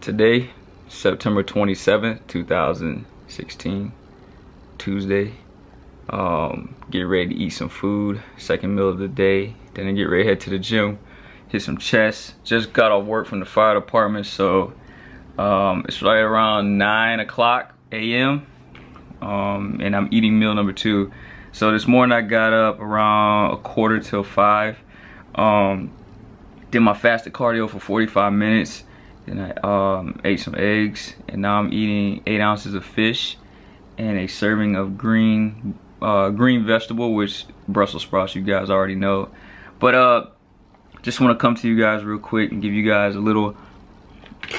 Today, September 27th, 2016, Tuesday. Get ready to eat some food, second meal of the day. Then I get ready to head to the gym, hit some chest. Just got off work from the fire department, so it's right around 9:00 a.m. And I'm eating meal number 2. So this morning I got up around 4:45 till 5. Did my fasted cardio for 45 minutes. Then I ate some eggs, and now I'm eating 8 ounces of fish and a serving of green vegetable, which Brussels sprouts, you guys already know. But just want to come to you guys real quick and give you guys a little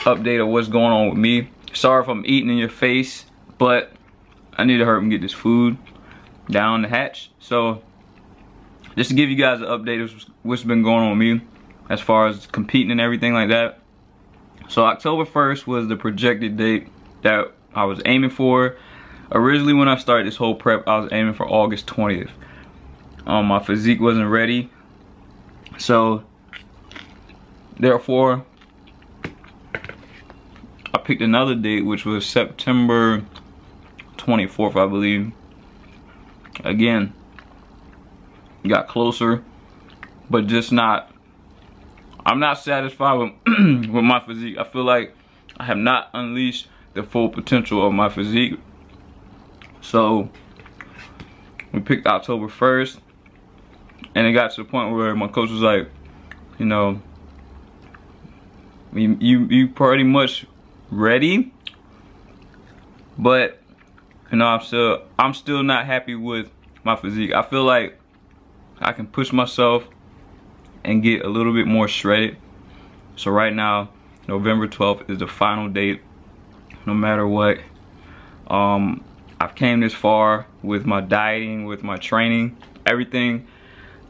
update of what's going on with me. Sorry if I'm eating in your face, but I need to hurry up and get this food down the hatch. So just to give you guys an update of what's been going on with me as far as competing and everything like that. So October 1st was the projected date that I was aiming for. Originally, when I started this whole prep, I was aiming for August 20th. My physique wasn't ready, so therefore I picked another date, which was September 24th, I believe. Again, got closer, but just not, I'm not satisfied with, with my physique. I feel like I have not unleashed the full potential of my physique. So we picked October 1st, and it got to the point where my coach was like, you know, you pretty much ready, but you know, I'm still not happy with my physique. I feel like I can push myself and get a little bit more shredded. So right now, November 12th is the final date, no matter what. I've came this far with my dieting, with my training, everything,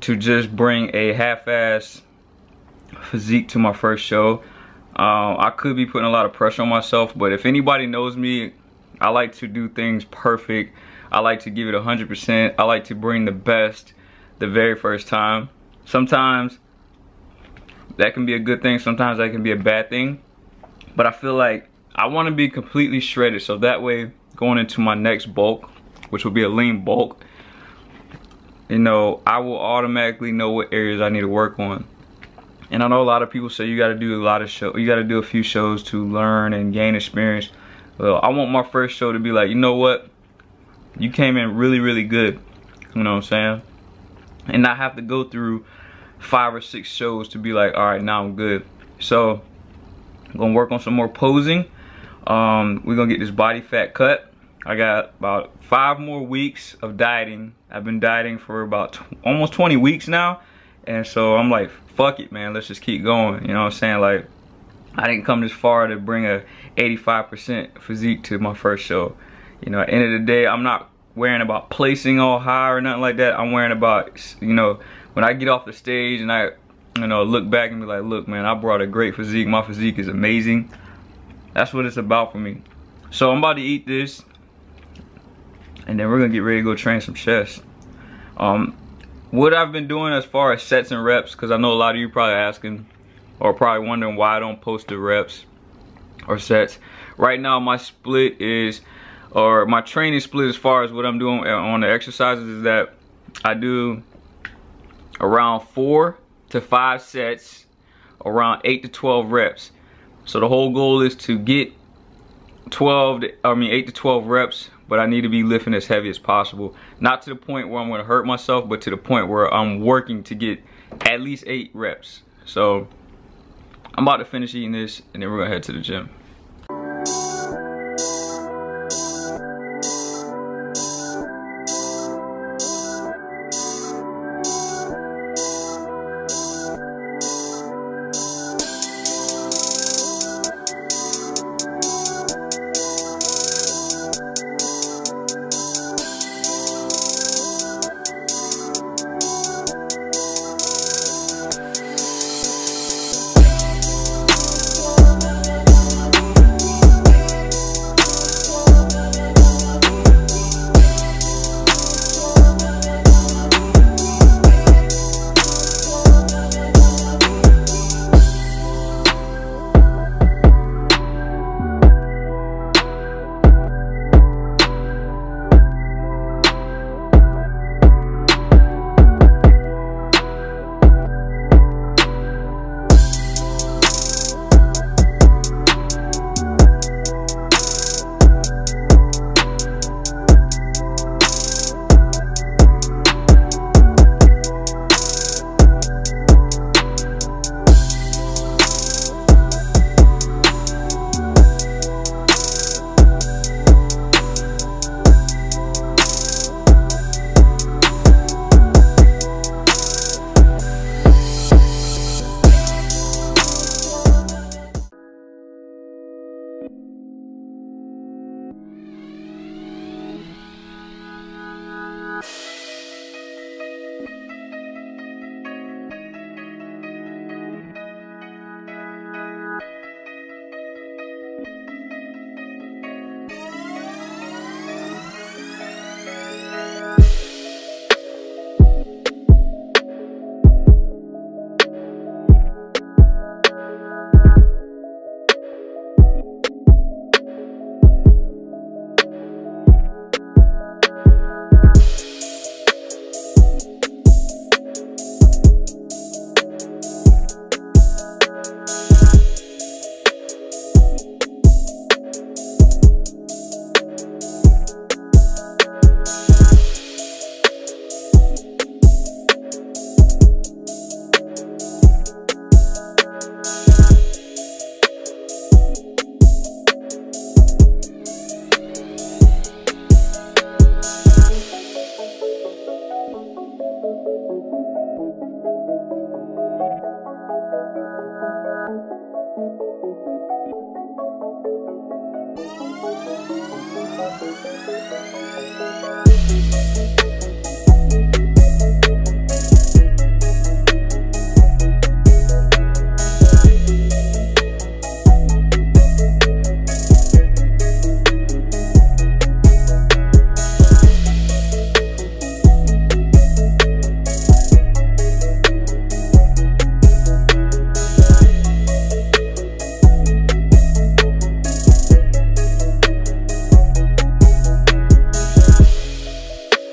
to just bring a half-ass physique to my first show. I could be putting a lot of pressure on myself, but if anybody knows me, I like to do things perfect. I like to give it 100%. I like to bring the best the very first time. Sometimes that can be a good thing. Sometimes that can be a bad thing. But I feel like I want to be completely shredded, so that way going into my next bulk, which will be a lean bulk, you know, I will automatically know what areas I need to work on. And I know a lot of people say you got to do a few shows to learn and gain experience. Well, I want my first show to be like, you know what? You came in really, really good. You know what I'm saying? And not have to go through 5 or 6 shows to be like, all right, now I'm good. So I'm going to work on some more posing. We're going to get this body fat cut. I got about 5 more weeks of dieting. I've been dieting for about almost 20 weeks now. And so I'm like, fuck it, man. Let's just keep going. You know what I'm saying? Like, I didn't come this far to bring a 85% physique to my first show. You know, at the end of the day, I'm not worrying about placing all high or nothing like that. I'm worrying about, you know, when I get off the stage and I, you know, look back and be like, look, man, I brought a great physique. My physique is amazing. That's what it's about for me. So I'm about to eat this, and then we're gonna get ready to go train some chest. What I've been doing as far as sets and reps, because I know a lot of you probably asking, or probably wondering why I don't post the reps or sets. Right now my split is, or my training split as far as what I'm doing on the exercises, is that I do around 4 to 5 sets, around 8 to 12 reps. So the whole goal is to get 8 to 12 reps, but I need to be lifting as heavy as possible. Not to the point where I'm gonna hurt myself, but to the point where I'm working to get at least 8 reps. So I'm about to finish eating this, and then we're gonna head to the gym.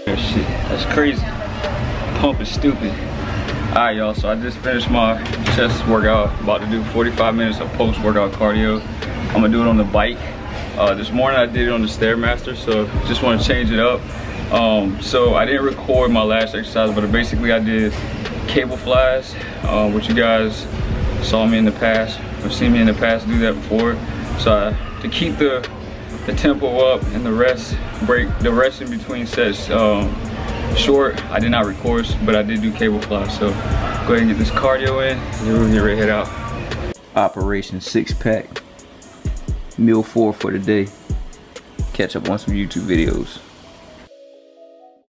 Shit, that's crazy. Pump is stupid. Alright y'all, so I just finished my chest workout. About to do 45 minutes of post-workout cardio. I'm gonna do it on the bike. This morning I did it on the Stairmaster, so just want to change it up. So I didn't record my last exercise, but basically I did cable flies, which you guys saw me in the past, or seen me in the past do that before. So to keep the tempo up and the rest in between sets short. I did not record, but I did do cable flies. So go ahead and get this cardio in, and then we'll get right head out. Operation Six Pack, meal 4 for the day. Catch up on some YouTube videos.